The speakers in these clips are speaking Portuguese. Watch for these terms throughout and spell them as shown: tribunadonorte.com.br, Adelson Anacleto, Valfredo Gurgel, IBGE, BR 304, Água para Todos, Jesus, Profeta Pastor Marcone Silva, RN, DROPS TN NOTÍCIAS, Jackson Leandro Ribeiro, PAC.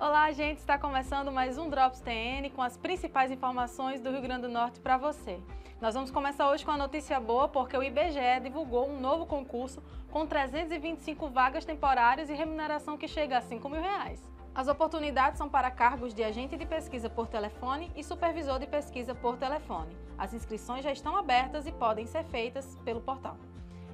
Olá, gente! Está começando mais um Drops TN com as principais informações do Rio Grande do Norte para você. Nós vamos começar hoje com a notícia boa porque o IBGE divulgou um novo concurso com 325 vagas temporárias e remuneração que chega a R$ 5.000. As oportunidades são para cargos de agente de pesquisa por telefone e supervisor de pesquisa por telefone. As inscrições já estão abertas e podem ser feitas pelo portal.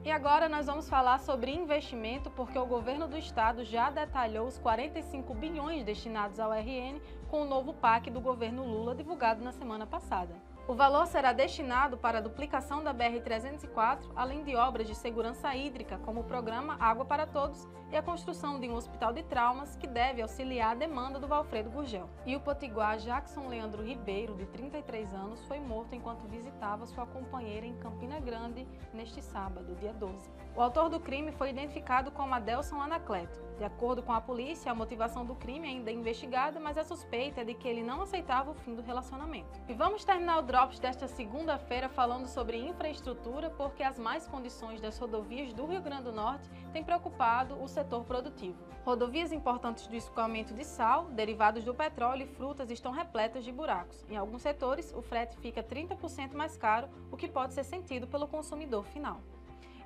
E agora nós vamos falar sobre investimento, porque o governo do estado já detalhou os 45 bilhões destinados ao RN com o novo PAC do governo Lula, divulgado na semana passada. O valor será destinado para a duplicação da BR 304, além de obras de segurança hídrica, como o programa Água para Todos e a construção de um hospital de traumas que deve auxiliar a demanda do Valfredo Gurgel. E o potiguar Jackson Leandro Ribeiro, de 33 anos, foi morto enquanto visitava sua companheira em Campina Grande neste sábado, dia 12. O autor do crime foi identificado como Adelson Anacleto. De acordo com a polícia, a motivação do crime ainda é investigada, mas a suspeita é de que ele não aceitava o fim do relacionamento. E vamos terminar o Drops desta segunda-feira falando sobre infraestrutura, porque as más condições das rodovias do Rio Grande do Norte têm preocupado o setor produtivo. Rodovias importantes do escoamento de sal, derivados do petróleo e frutas estão repletas de buracos. Em alguns setores, o frete fica 30% mais caro, o que pode ser sentido pelo consumidor final.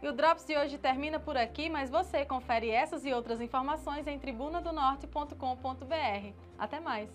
E o Drops de hoje termina por aqui, mas você confere essas e outras informações em tribunadonorte.com.br. Até mais!